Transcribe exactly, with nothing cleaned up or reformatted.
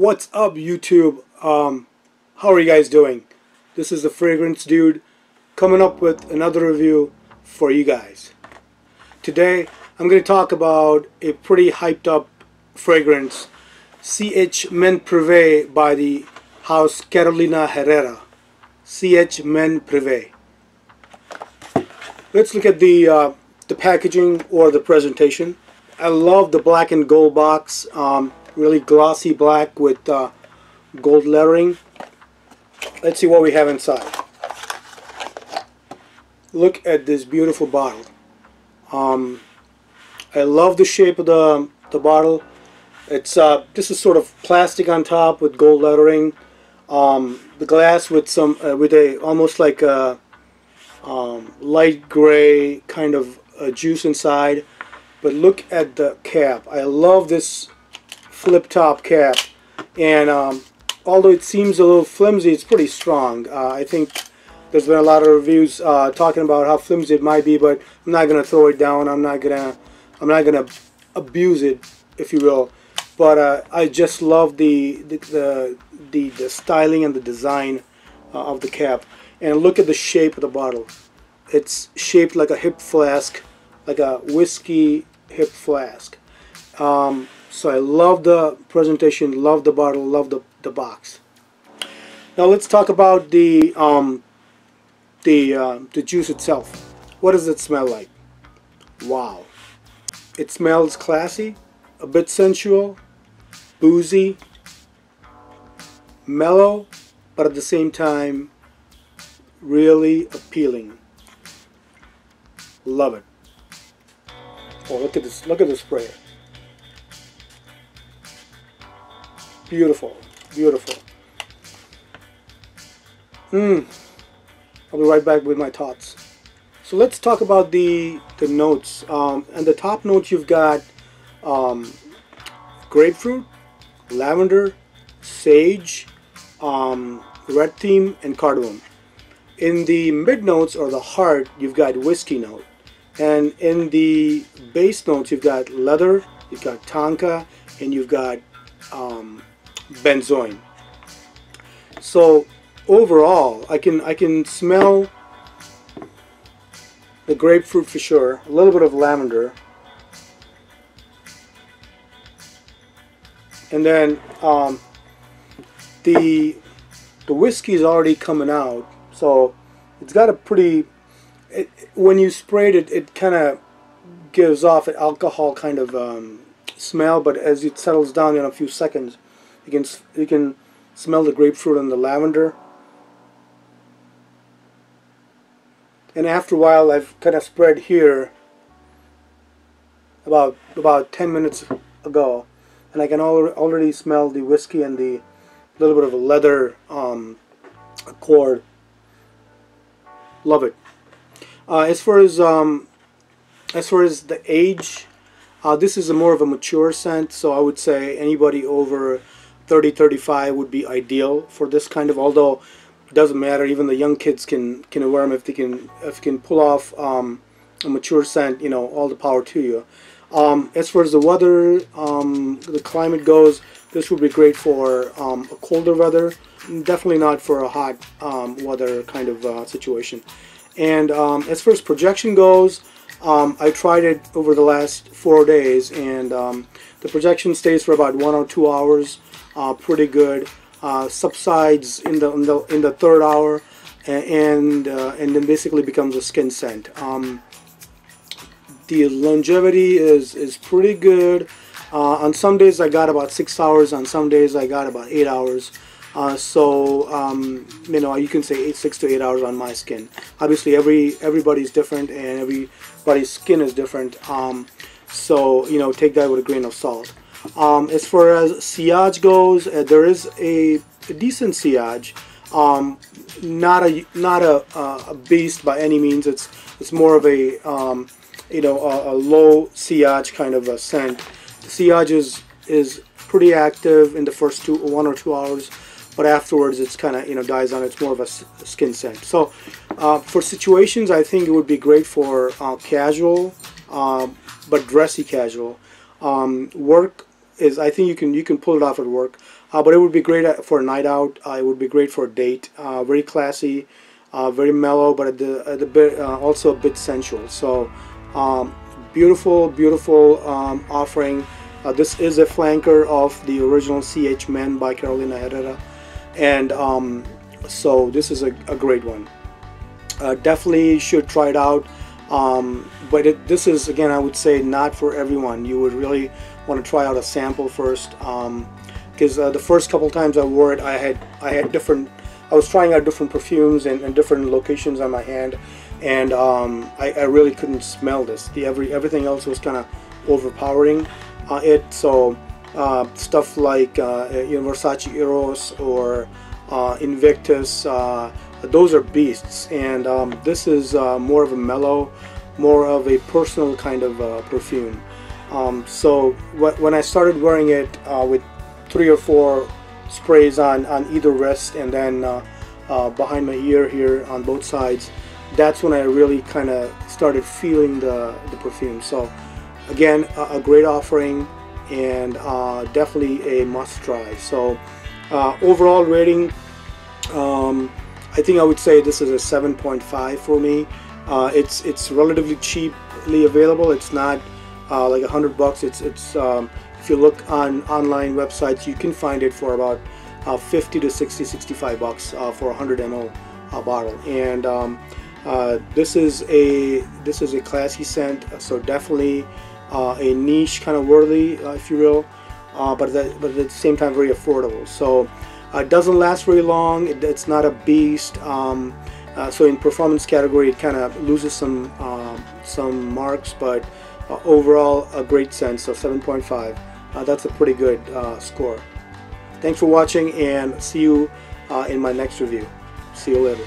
What's up, YouTube? Um, how are you guys doing? This is the Fragrance Dude coming up with another review for you guys. Today I'm going to talk about a pretty hyped up fragrance, C H Men Privé by the house Carolina Herrera. C H Men Privé. Let's look at the uh, the packaging or the presentation. I love the black and gold box. Um, really glossy black with uh, gold lettering. Let's see what we have inside. Look at this beautiful bottle. um, I love the shape of the, the bottle. It's uh, this is sort of plastic on top with gold lettering, um, the glass with some uh, with a almost like a um, light gray kind of uh, juice inside. But look at the cap. I love this flip top cap, and um, although it seems a little flimsy, it's pretty strong. uh, I think there's been a lot of reviews uh, talking about how flimsy it might be, but I'm not gonna throw it down. I'm not gonna I'm not gonna abuse it, if you will. But uh, I just love the the, the the the styling and the design uh, of the cap. And look at the shape of the bottle. It's shaped like a hip flask, like a whiskey hip flask. um, So I love the presentation, love the bottle, love the, the box. Now let's talk about the um, the uh, the juice itself. What does it smell like? Wow, it smells classy, a bit sensual, boozy, mellow, but at the same time really appealing. Love it. Oh, look at this! Look at this sprayer. Beautiful, beautiful. Mm. I'll be right back with my thoughts. So let's talk about the the notes. Um, and the top notes, you've got um, grapefruit, lavender, sage, um, red theme, and cardamom. In the mid notes or the heart, you've got whiskey note, and in the base notes, you've got leather, you've got tonka, and you've got um, benzoin. So overall, I can I can smell the grapefruit for sure, a little bit of lavender, and then um, the the whiskey is already coming out, so it's got a pretty it, when you spray it, it kind of gives off an alcohol kind of um, smell, but as it settles down in a few seconds, you can you can smell the grapefruit and the lavender. And after a while, I've kind of spread here about about ten minutes ago, and I can al already smell the whiskey and the little bit of a leather um, accord. Love it. Uh, as far as um, as far as the age. Uh, this is a more of a mature scent, so I would say anybody over thirty, thirty-five would be ideal for this kind of. Although it doesn't matter, even the young kids can can wear them if they can if they can pull off um, a mature scent. You know, all the power to you. Um, as far as the weather, um, the climate goes, this would be great for um, a colder weather. Definitely not for a hot um, weather kind of uh, situation. And um, as far as projection goes. Um, I tried it over the last four days, and um, the projection stays for about one or two hours. Uh, pretty good. Uh, subsides in the, in the in the third hour, and uh, and then basically becomes a skin scent. Um, the longevity is is pretty good. Uh, on some days I got about six hours. On some days I got about eight hours. Uh, so um, you know, you can say eight, six to eight hours on my skin. Obviously, every everybody's different, and everybody's skin is different. Um, so you know, take that with a grain of salt. Um, as far as sillage goes, uh, there is a, a decent sillage. Um, not a not a, a beast by any means. It's it's more of a um, you know a, a low sillage kind of a scent. The sillage is is pretty active in the first two one or two hours. But afterwards, it's kind of, you know, dies on. It's more of a skin scent. So uh, for situations, I think it would be great for uh, casual, um, but dressy casual. Um, work is I think you can you can pull it off at work, uh, but it would be great for a night out. Uh, it would be great for a date. Uh, very classy, uh, very mellow, but at the at the bit, uh, also a bit sensual. So um, beautiful, beautiful um, offering. Uh, this is a flanker of the original C H Men by Carolina Herrera, and um, so this is a, a great one. Uh, definitely should try it out. Um, but it, this is, again, I would say not for everyone. You would really want to try out a sample first, because um, uh, the first couple times I wore it, I had I had different. I was trying out different perfumes and, and different locations on my hand, and um, I, I really couldn't smell this. The every everything else was kind of overpowering uh, it. So uh, stuff like uh, you know, Versace Eros or uh, Invictus. Uh, Those are beasts, and um, this is uh, more of a mellow, more of a personal kind of uh, perfume. Um, so wh when I started wearing it uh, with three or four sprays on, on either wrist and then uh, uh, behind my ear here on both sides, that's when I really kind of started feeling the, the perfume. So again, a, a great offering, and uh, definitely a must try. So uh, overall rating, um, I think I would say this is a seven point five for me. Uh, it's it's relatively cheaply available. It's not uh, like a hundred bucks. It's it's um, if you look on online websites, you can find it for about uh, fifty to sixty, sixty-five bucks uh, for a one hundred milliliter uh, bottle. And um, uh, this is a this is a classy scent, so definitely uh, a niche kind of worthy, uh, if you will, uh, but that, but at the same time very affordable. So. It uh, doesn't last very long. It, it's not a beast, um, uh, so in performance category, it kind of loses some uh, some marks. But uh, overall, a great sense. So seven point five. Uh, that's a pretty good uh, score. Thanks for watching, and see you uh, in my next review. See you later.